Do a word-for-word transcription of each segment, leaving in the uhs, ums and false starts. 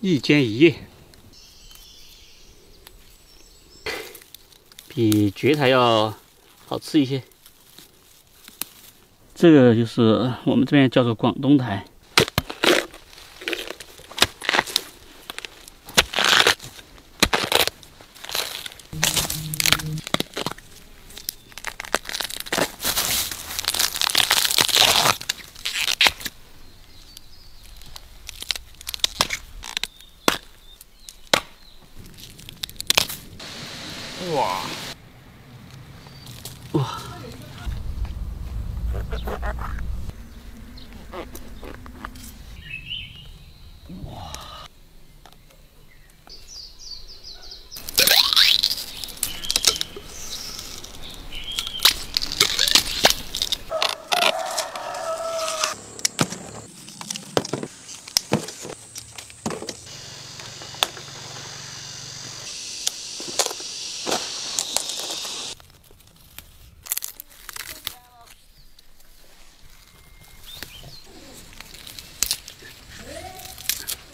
一间一叶，比蕨苔要好吃一些。这个就是我们这边叫做广东苔。 哇哇！哇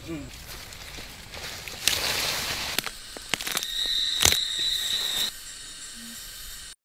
！Mm.